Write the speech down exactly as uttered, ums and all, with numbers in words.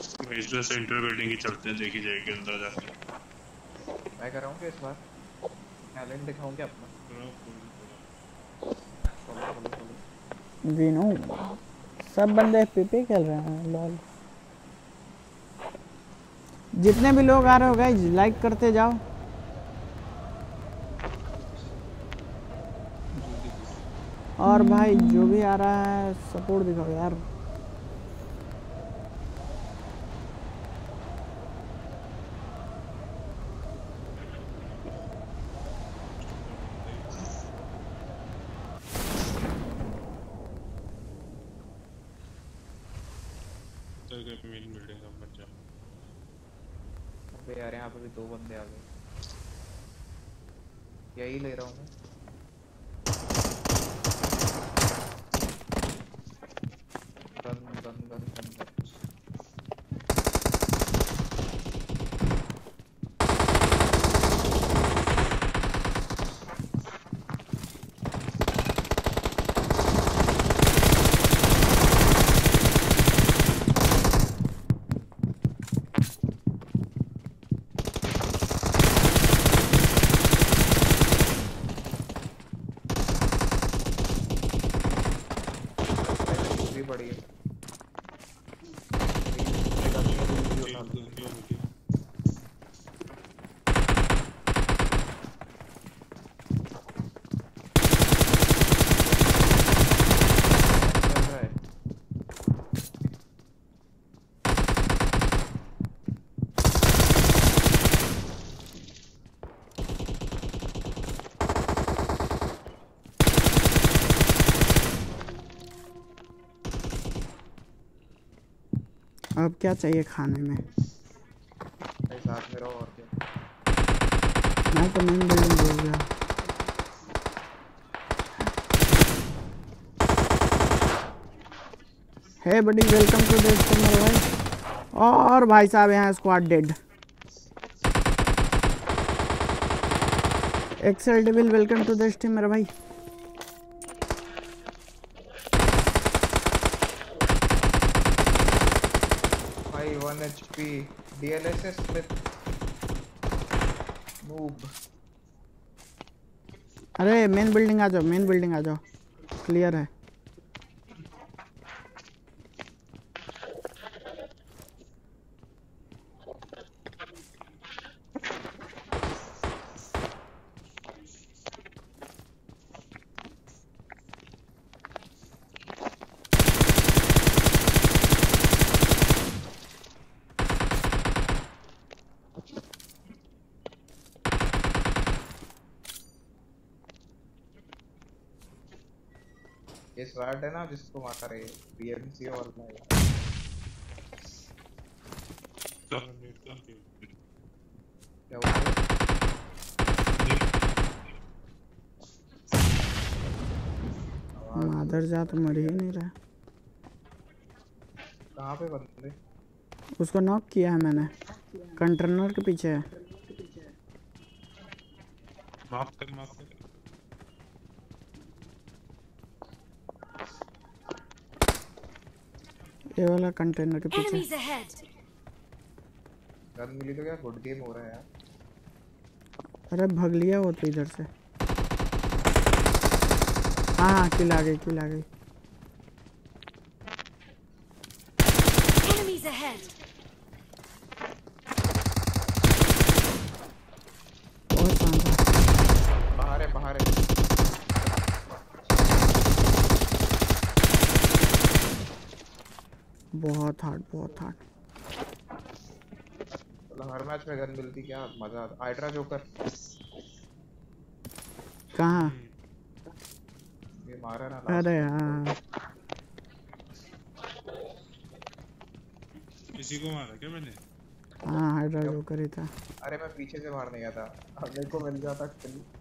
इसलिए central building ही चलते हैं, देखी जाएगी अंदर जाके। मैं कर रहा हूँ कि इस बार टैलेंट दिखाऊँ क्या अपना। विनो सब बंदे पीपी खेल रहे हैं लॉल। जितने भी लोग आ रहे हो गाइस लाइक करते जाओ। और भाई जो भी आ रहा है सपोर्ट दिखाओ यार। यार यहाँ पे भी दो बंदे आ गए, यही ले रहा हूँ मैं। अब क्या चाहिए खाने में? साथ में रहो और क्या? मैं तो मेन बिल्डिंग बोल गया। हे बड़ी वेलकम टू दिस चैनल भाई। और भाई साहब यहाँ squad dead. Excel devil welcome to this team मेरा भाई। One H P D L S S with noob। अरे मेन बिल्डिंग आ जाओ, मेन बिल्डिंग आ जाओ, क्लियर है। ये स्वाट है ना जिसको मार रहे हैं B M C और मैं। क्या हुआ? मादर जात मर ही नहीं रहा। कहाँ पे बंदे? उसको नॉक किया है मैंने, कंटेनर के पीछे है। माफ कर माफ कर। ये वाला कंटेनर के पीछे गन मिली तो क्या गुड गेम हो रहा है यार। अरे भाग लिया वो तो इधर से। हाँ किल आ गई किल आ गई। बाहर है बाहर है। बहुत हार्ड बहुत हार्ड। मतलब हर मैच में गन मिलती क्या मजा आता। आइड्रा जोकर कहाँ? ये मारा ना। अरे यार किसी को मारा क्या मैंने? हाँ आइड्रा जोकर ही था। अरे मैं पीछे से मारने गया था, अब मेरे को मिल जाता।